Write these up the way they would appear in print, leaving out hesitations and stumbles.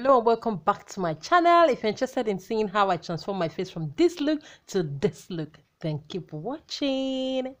Hello and welcome back to my channel. If you're interested in seeing how I transform my face from this look to this look, then keep watching.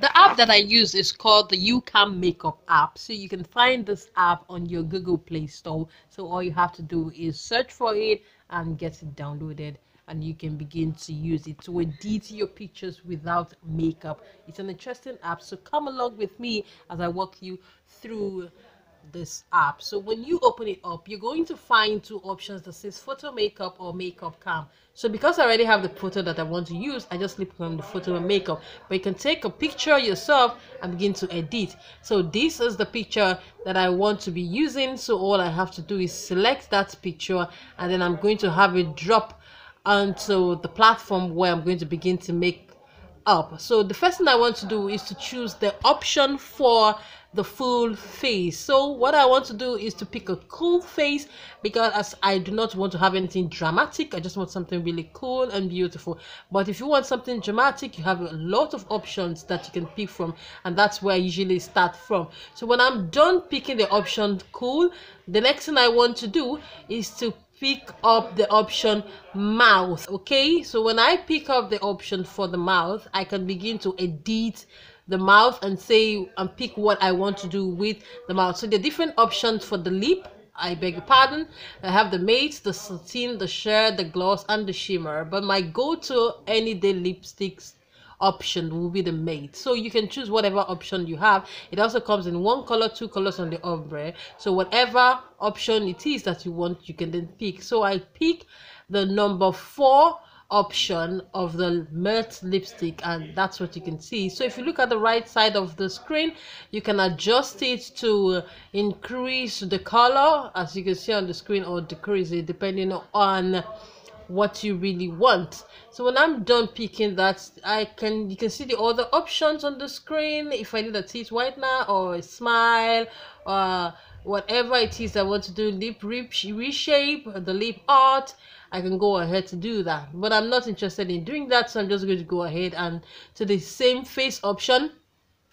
The app that I use is called the YouCam makeup app. So you can find this app on your Google Play Store. So all you have to do is search for it and get it downloaded, and you can begin to use it to edit your pictures without makeup. It's an interesting app, so come along with me as I walk you through this app. So when you open it up, you're going to find two options that says photo makeup or makeup cam. So because I already have the photo that I want to use, I just click on the photo and makeup, but you can take a picture yourself and begin to edit. So this is the picture that I want to be using. So all I have to do is select that picture, and then I'm going to have it drop onto the platform where I'm going to begin to make up. So the first thing I want to do is to choose the option for the full face. So what I want to do is to pick a cool face, because I do not want to have anything dramatic. I just want something really cool and beautiful. But if you want something dramatic, you have a lot of options that you can pick from, and that's where I usually start from. So when I'm done picking the option cool, the next thing I want to do is to pick up the option mouth. Okay, so when I pick up the option for the mouth, I can begin to edit the mouth and say and pick what I want to do with the mouth. So there are different options for the lip. I beg your pardon. I have the matte, the satin, the sheer, the gloss, and the shimmer, but my go-to any day lipsticks option will be the matte. So you can choose whatever option you have. It also comes in one color, two colors on the ombre, so whatever option it is that you want, you can then pick. So I pick the number 4 option of the matte lipstick, and that's what you can see. So if you look at the right side of the screen, you can adjust it to increase the color, as you can see on the screen, or decrease it depending on what you really want. So when I'm done picking that, you can see the other options on the screen. If I need a teeth whitener or a smile or whatever it is I want to do, lip reshape, the lip art, I can go ahead to do that, but I'm not interested in doing that. So I'm just going to go ahead and to the same face option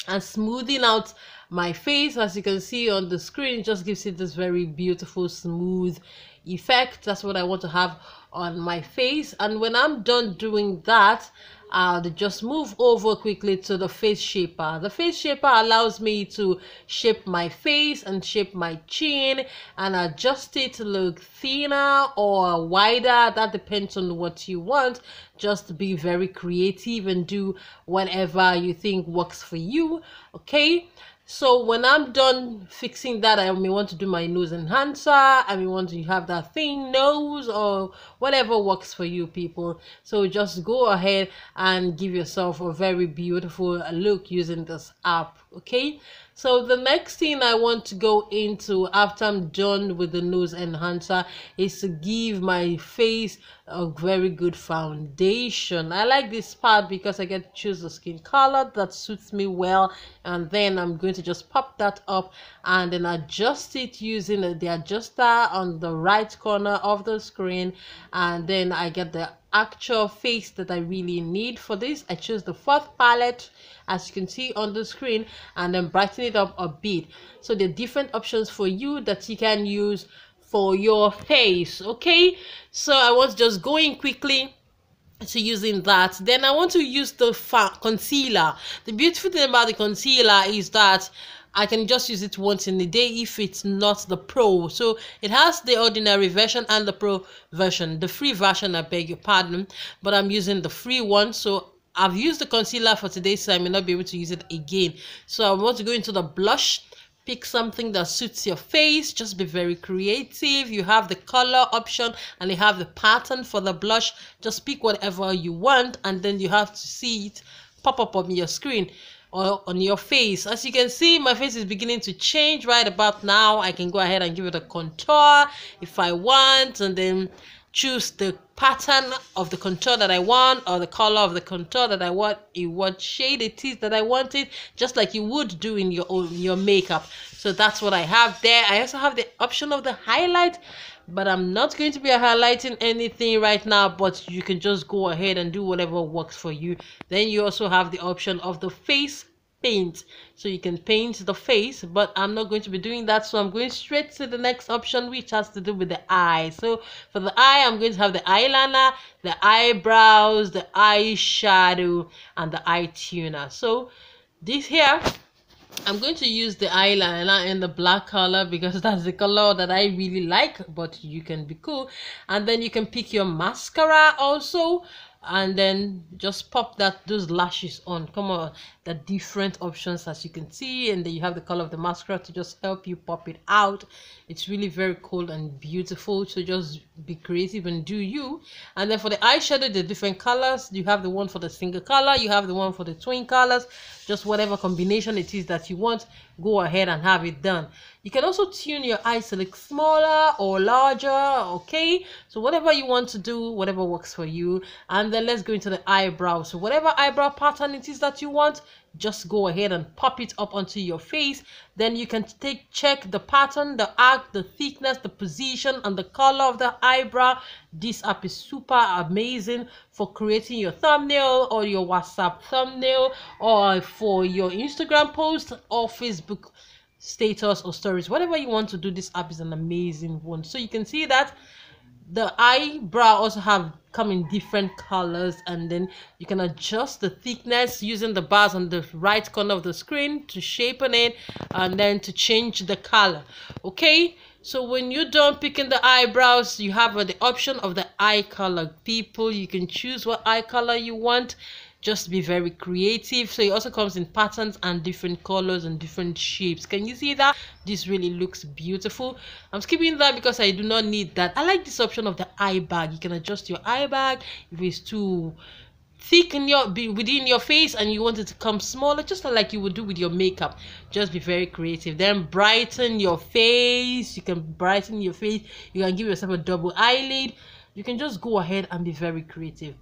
and smoothing out my face. As you can see on the screen, it just gives it this very beautiful smooth effect. That's what I want to have on my face. And when I'm done doing that, I'll just move over quickly to the face shaper. The face shaper allows me to shape my face and shape my chin and adjust it to look thinner or wider. That depends on what you want. Just be very creative and do whatever you think works for you. Okay, so when I'm done fixing that, I may want to do my nose enhancer. I may want to have that thin nose or whatever works for you people. So just go ahead and give yourself a very beautiful look using this app. Okay, so the next thing I want to go into after I'm done with the nose enhancer is to give my face a very good foundation. I like this part because I get to choose the skin color that suits me well, and then I'm going to just pop that up and then adjust it using the adjuster on the right corner of the screen, and then I get the actual face that I really need for this. I choose the 4th palette, as you can see on the screen, and then brighten it up a bit. So there are different options for you that you can use for your face. Okay, so I was just going quickly to using that. Then I want to use the concealer. The beautiful thing about the concealer is that I can just use it once in a day if it's not the pro. So it has the ordinary version and the pro version, the free version, I beg your pardon, but I'm using the free one. So I've used the concealer for today, so I may not be able to use it again. So I want to go into the blush. Pick something that suits your face. Just be very creative. You have the color option and you have the pattern for the blush. Just pick whatever you want, and then you have to see it pop up on your screen or on your face. As you can see, my face is beginning to change right about now. I can go ahead and give it a contour if I want, and then choose the pattern of the contour that I want, or the color of the contour that I want, in what shade it is that I want it, just like you would do in your makeup. So that's what I have there. I also have the option of the highlight, but I'm not going to be highlighting anything right now, but you can just go ahead and do whatever works for you. Then you also have the option of the face paint, so you can paint the face, but I'm not going to be doing that, so I'm going straight to the next option, which has to do with the eye. So for the eye, I'm going to have the eyeliner, the eyebrows, the eyeshadow, and the eye tuner. So this here, I'm going to use the eyeliner in the black color because that's the color that I really like, but you can be cool. And then you can pick your mascara also, and then just pop those lashes on. Come on, the different options, as you can see, and then you have the color of the mascara to just help you pop it out. It's really very cool and beautiful, so just be creative and do you. And then for the eyeshadow, the different colors, you have the one for the single color, you have the one for the twin colors, just whatever combination it is that you want, go ahead and have it done. You can also tune your eyes to look smaller or larger, okay? So whatever you want to do, whatever works for you. And then let's go into the eyebrow. So whatever eyebrow pattern it is that you want, just go ahead and pop it up onto your face. Then you can check the pattern, the arc, the thickness, the position, and the color of the eyebrow. This app is super amazing for creating your thumbnail or your WhatsApp thumbnail, or for your Instagram post or Facebook status or stories, whatever you want to do. This app is an amazing one. So you can see that the eyebrow also have come in different colors, and then you can adjust the thickness using the bars on the right corner of the screen to shapen it, and then to change the color. Okay, so when you're done picking the eyebrows, you have the option of the eye color. People, you can choose what eye color you want. Just be very creative. So it also comes in patterns and different colors and different shapes. Can you see that? This really looks beautiful. I'm skipping that because I do not need that. I like this option of the eye bag. You can adjust your eye bag if it's too thick within your face and you want it to come smaller, just like you would do with your makeup. Just be very creative. Then brighten your face. You can brighten your face. You can give yourself a double eyelid. You can just go ahead and be very creative.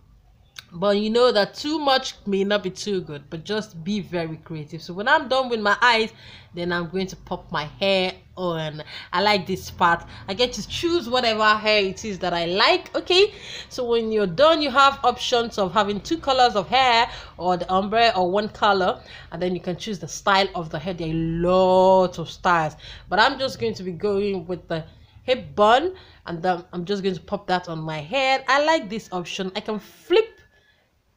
But you know that too much may not be too good, but just be very creative. So when I'm done with my eyes, then I'm going to pop my hair on. I like this part. I get to choose whatever hair it is that I like, okay? So when you're done, you have options of having two colors of hair, or the ombre, or one color, and then you can choose the style of the hair. There are lots of styles, but I'm just going to be going with the hip bun, and then I'm just going to pop that on my head. I like this option. I can flip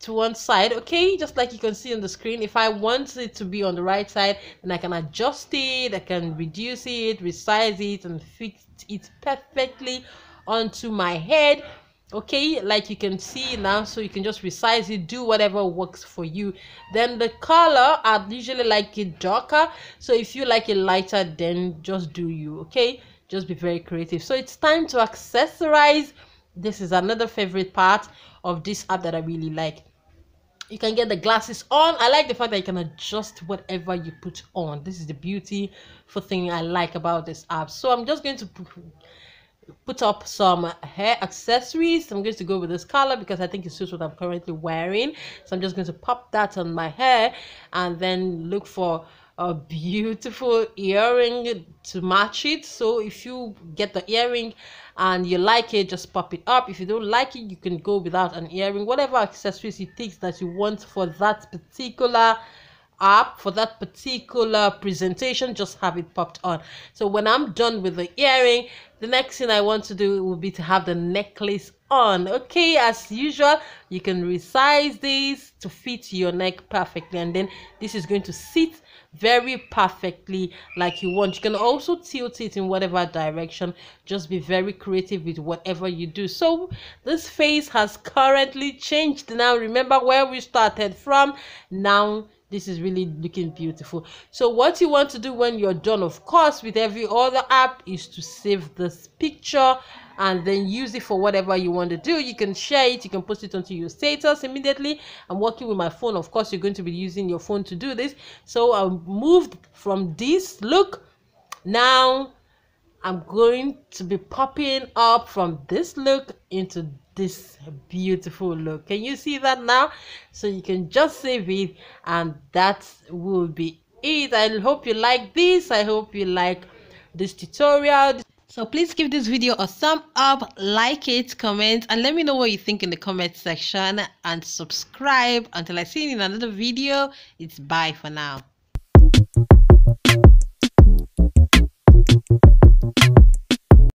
to one side, okay, just like you can see on the screen. If I want it to be on the right side, then I can adjust it, I can reduce it, resize it, and fix it perfectly onto my head, okay, like you can see now. So you can just resize it, do whatever works for you. Then the color, I'd usually like it darker, so if you like it lighter, then just do you, okay? Just be very creative. So it's time to accessorize. This is another favorite part of this app that I really like. You can get the glasses on. I like the fact that you can adjust whatever you put on. This is the beautiful thing I like about this app. So I'm just going to put up some hair accessories. I'm going to go with this color because I think it suits what I'm currently wearing. So I'm just going to pop that on my hair, and then look for a beautiful earring to match it. So if you get the earring and you like it, just pop it up. If you don't like it, you can go without an earring. Whatever accessories it takes that you want for that particular app, for that particular presentation, just have it popped on. So when I'm done with the earring, the next thing I want to do will be to have the necklace on. Okay, as usual, you can resize this to fit your neck perfectly, and then this is going to sit very perfectly like you want. You can also tilt it in whatever direction. Just be very creative with whatever you do. So this face has currently changed. Now remember where we started from. Now this is really looking beautiful. So what you want to do when you're done, of course, with every other app, is to save this picture and then use it for whatever you want to do. You can share it, you can post it onto your status immediately. I'm working with my phone. Of course, you're going to be using your phone to do this. So I moved from this look. Now I'm going to be popping up from this look into this beautiful look. Can you see that now? So you can just save it, and that will be it. I hope you like this. I hope you like this tutorial. So please give this video a thumb up, like it, comment, and let me know what you think in the comment section, and subscribe. Until I see you in another video, it's bye for now.